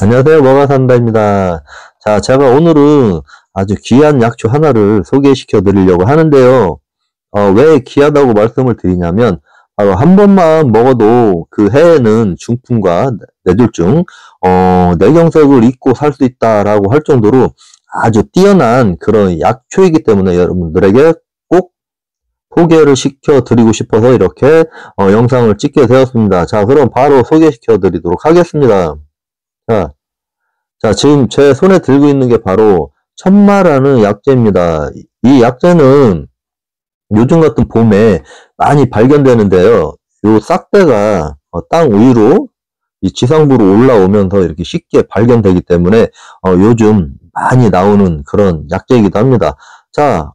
안녕하세요, 먹아산다입니다. 자, 제가 오늘은 아주 귀한 약초 하나를 소개시켜 드리려고 하는데요. 왜 귀하다고 말씀을 드리냐면, 바로 한 번만 먹어도 그 해에는 중풍과 뇌졸중, 뇌경색을 잊고 살 수 있다라고 할 정도로 아주 뛰어난 그런 약초이기 때문에 여러분들에게 꼭 소개를 시켜 드리고 싶어서 이렇게 영상을 찍게 되었습니다. 자, 그럼 바로 소개시켜 드리도록 하겠습니다. 자, 지금 제 손에 들고 있는 게 바로 천마라는 약재입니다. 이 약재는 요즘 같은 봄에 많이 발견되는데요. 요 싹대가 땅 위로 이 지상부로 올라오면서 이렇게 쉽게 발견되기 때문에 요즘 많이 나오는 그런 약재이기도 합니다. 자,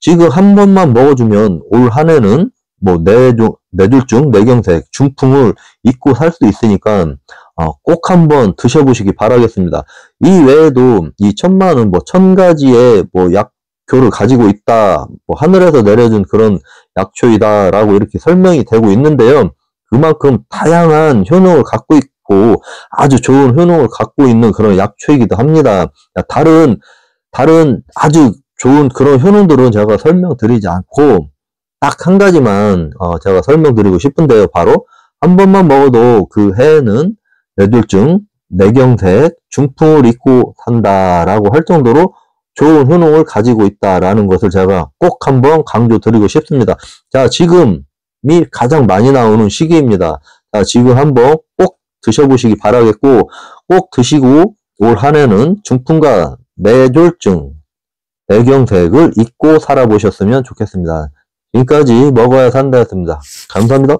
지금 한 번만 먹어주면 올 한 해는 뭐 뇌졸중, 뇌경색, 중풍을 잊고 살 수 있으니까 꼭 한번 드셔보시기 바라겠습니다. 이 외에도 이 천마는 뭐 1000가지의 뭐 약효를 가지고 있다, 뭐 하늘에서 내려준 그런 약초이다라고 이렇게 설명이 되고 있는데요. 그만큼 다양한 효능을 갖고 있고 아주 좋은 효능을 갖고 있는 그런 약초이기도 합니다. 다른 아주 좋은 그런 효능들은 제가 설명드리지 않고 딱 한 가지만 제가 설명드리고 싶은데요. 바로 한 번만 먹어도 그 해에는 뇌졸중, 뇌경색, 중풍을 잊고 산다라고 할 정도로 좋은 효능을 가지고 있다라는 것을 제가 꼭 한번 강조드리고 싶습니다. 자, 지금이 가장 많이 나오는 시기입니다. 자, 지금 한번 꼭 드셔보시기 바라겠고, 꼭 드시고 올 한 해는 중풍과 뇌졸중, 뇌경색을 잊고 살아보셨으면 좋겠습니다. 지금까지 먹어야 산다였습니다. 감사합니다.